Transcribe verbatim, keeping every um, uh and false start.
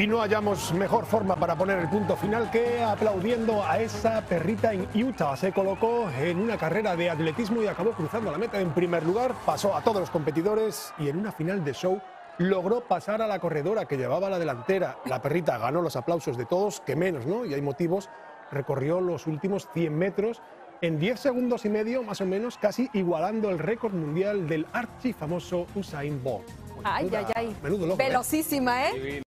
y no hallamos mejor forma para poner el punto final que aplaudiendo a esa perrita en Utah. Se colocó en una carrera de atletismo y acabó cruzando la meta en primer lugar, pasó a todos los competidores y en una final de show logró pasar a la corredora que llevaba la delantera. La perrita ganó los aplausos de todos, que menos, ¿no? Y hay motivos. Recorrió los últimos cien metros en diez segundos y medio, más o menos, casi igualando el récord mundial del archifamoso Usain Bolt. Menuda, ay, ay, ay. Menudo loco, velocísima, ¿eh? ¿eh?